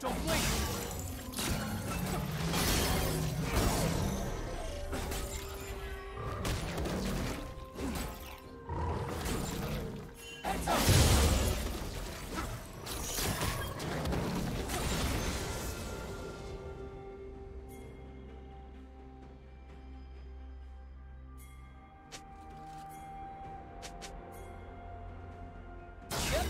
Don't blink! Heads up! Get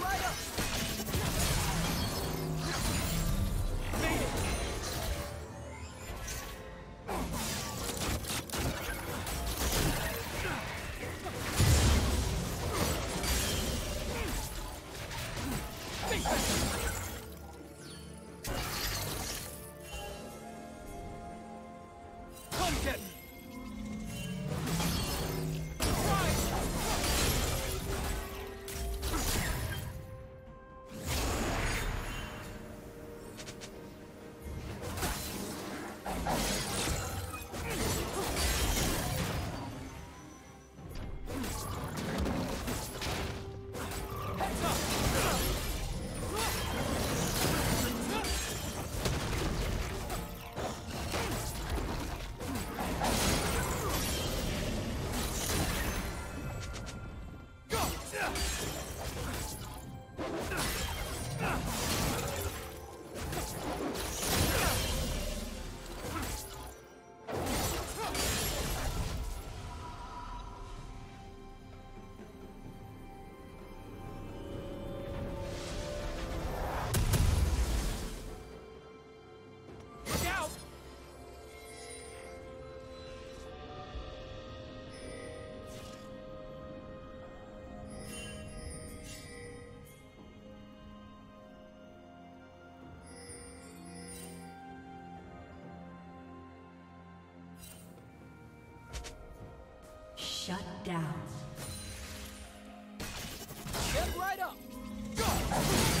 right up! Heads up! Shut down. Get right up! Go! Ah!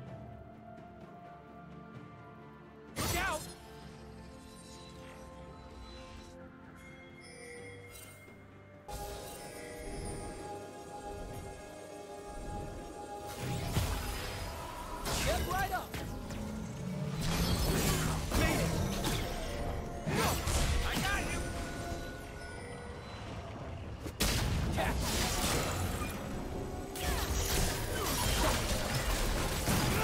Look out! Get right up! Made it! No! I got you! Catch! Yeah.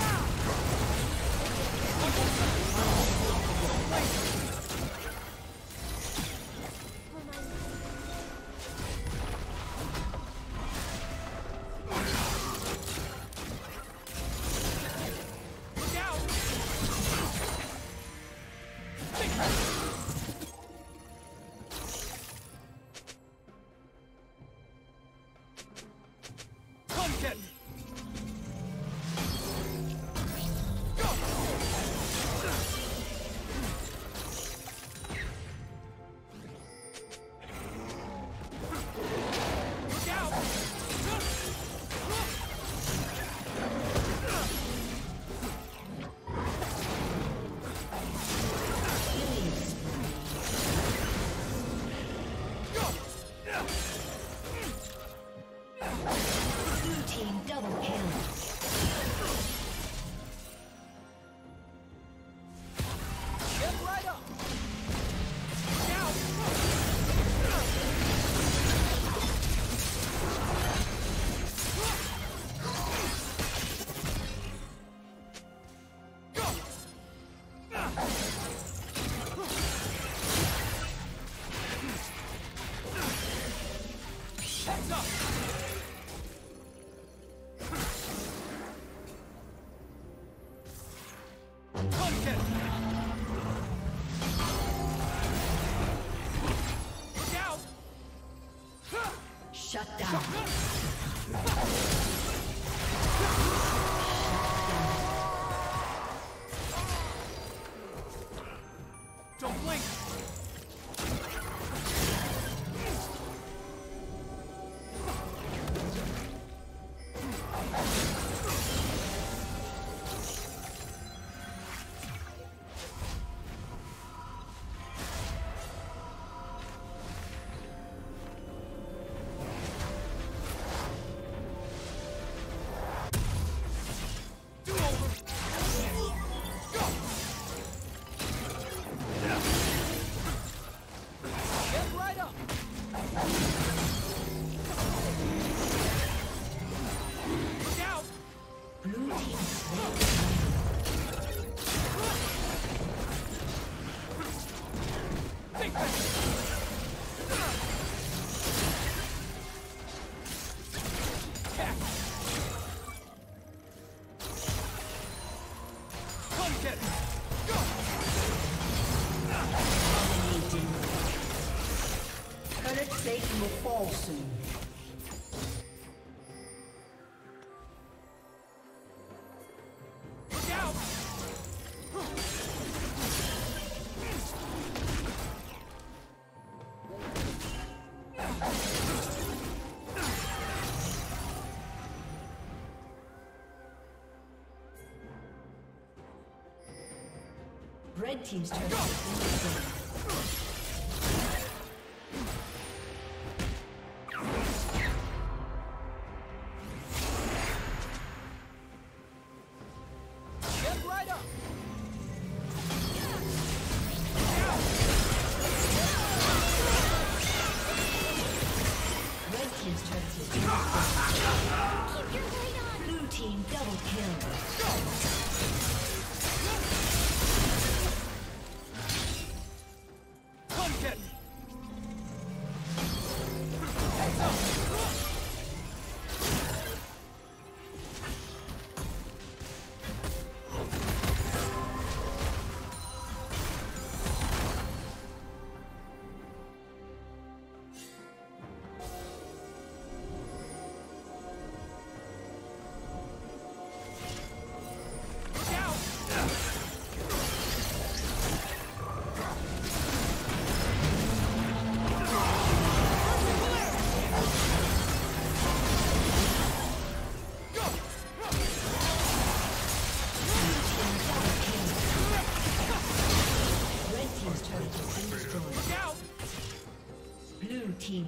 Red team's turn.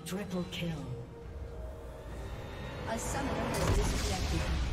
Triple kill. A summoner has disconnected.